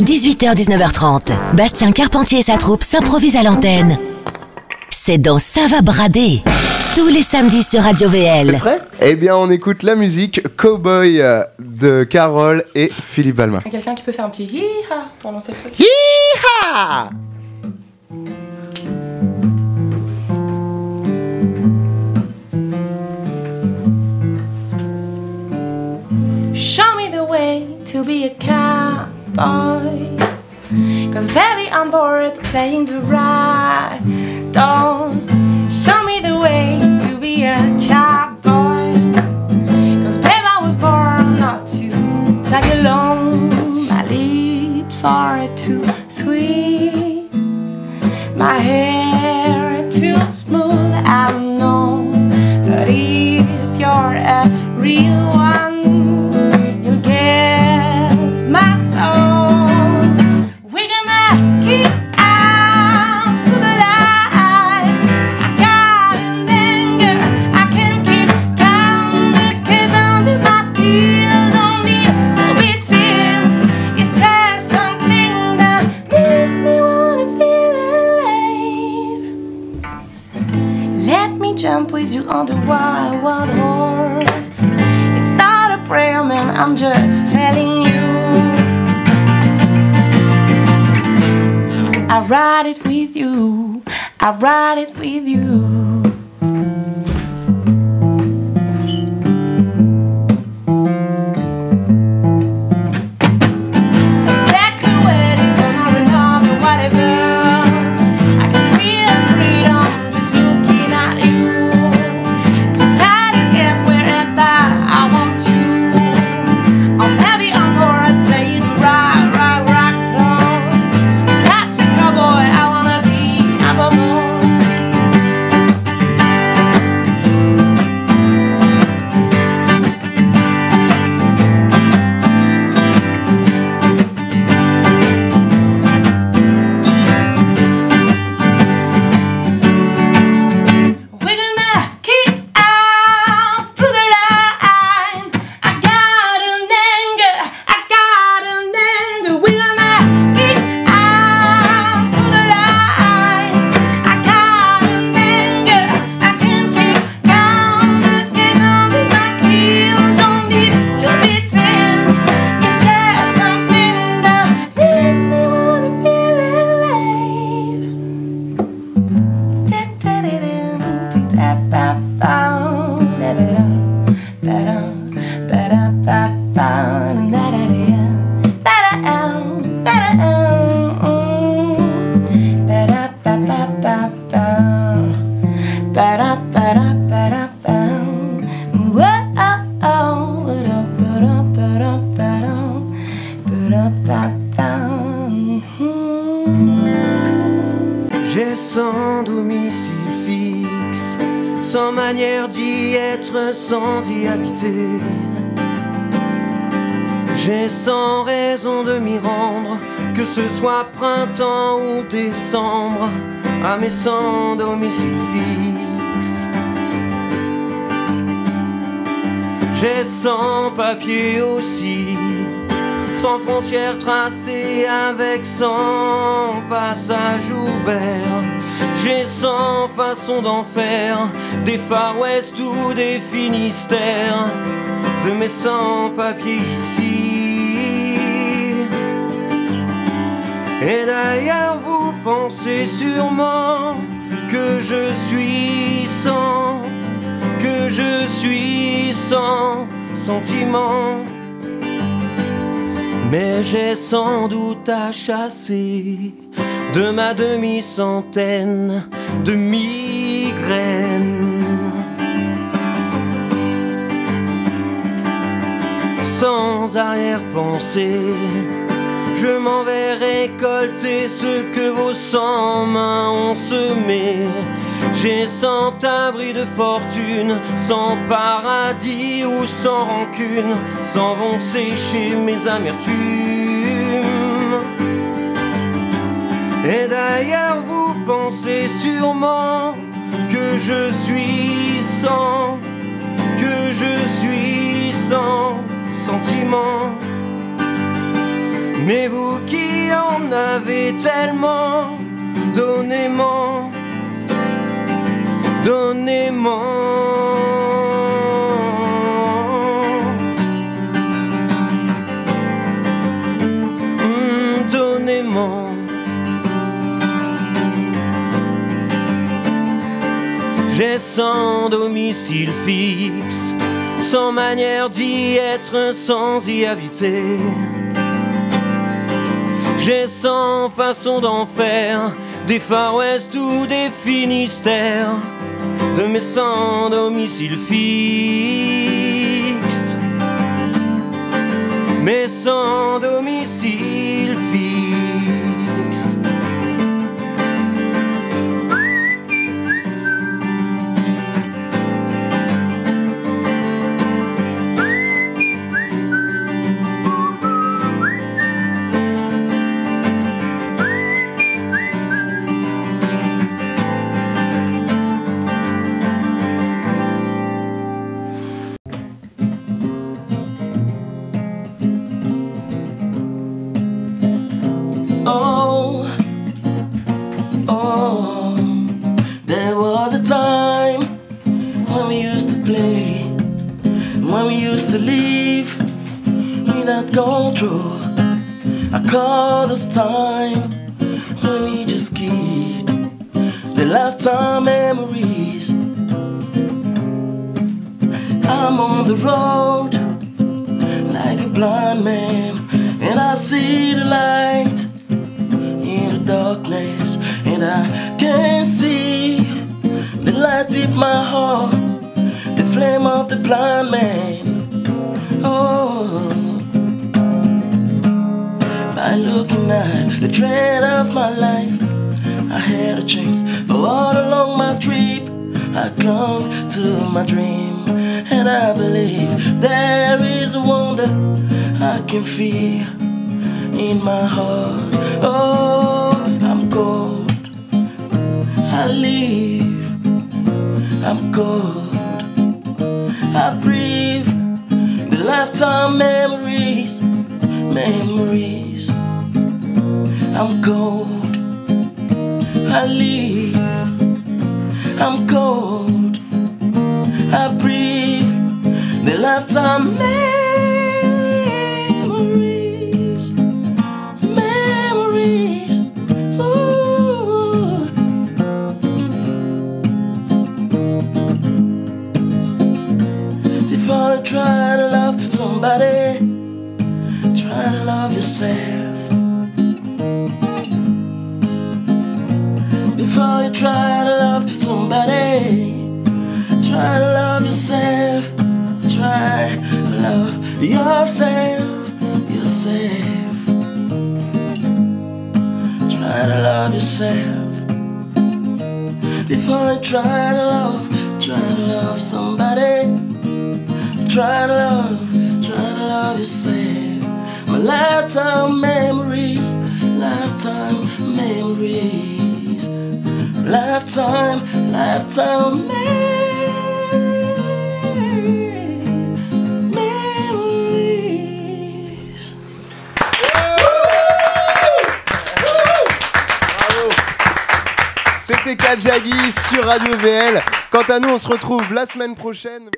18h-19h30, Bastien Carpentier et sa troupe s'improvisent à l'antenne. C'est dans Ça va brader, tous les samedis sur Radio VL. T'es prêt ? Eh bien, on écoute la musique Cowboy de Carole et Philippe Balmain. Quelqu'un qui peut faire un petit hi-ha pour lancer le truc. Hi-ha ! Show me the way to be a cowboy, cause baby I'm bored playing the ride. Don't show me the way to be a cowboy, cause baby I was born not to tag along. My lips are too sweet, my hair too smooth, I know. But if you're a real one, jump with you on the wild, wild horse. It's not a prayer, man, I'm just telling you. I ride it with you, I ride it with you. J'ai sans domicile fixe, sans manière d'y être, sans y habiter. J'ai sans raison de m'y rendre, que ce soit printemps ou décembre, à mes sans domicile fixe. J'ai sans papier aussi, sans frontières tracées, avec sans passage ouvert. J'ai sans façon d'en faire, des Far West ou des Finistères, de mes sans-papiers ici. Et d'ailleurs vous pensez sûrement que je suis sans, que je suis sans sentiment. Mais j'ai sans doute à chasser de ma demi-centaine de migraines. Sans arrière-pensée, je m'en vais récolter ce que vos 100 mains ont semé. J'ai sans abri de fortune, sans paradis ou sans rancune, sans vont sécher mes amertumes. Et d'ailleurs vous pensez sûrement que je suis sans, que je suis sans sentiment. Mais vous qui en avez tellement, donnez-moi, donnez-moi. Donnez-moi. J'ai sans domicile fixe, sans manière d'y être, sans y habiter. J'ai sans façon d'en faire, des Far West ou des Finistères, de mes sans domicile fixe, mes sans domicile fixe. To leave without control, I call those time when we just keep the lifetime memories. I'm on the road like a blind man, and I see the light in the darkness, and I can see the light with my heart, the flame of the blind man. Oh, by looking at the trend of my life, I had a chance for all along my trip. I clung to my dream, and I believe there is a wonder I can feel in my heart. Oh, I'm cold, I live, I'm cold, I breathe. Lifetime memories, memories. I'm cold, I live, I'm cold, I breathe. The lifetime memories, memories. Ooh. If I try to love somebody, try to love yourself. Before you try to love somebody, try to love yourself. Try to love yourself, yourself. Try to love yourself. Before you try to love somebody. Try to love yourself. My lifetime memories, lifetime memories. Bravo. C'était Kaljagui sur Radio VL. Quant à nous, on se retrouve la semaine prochaine.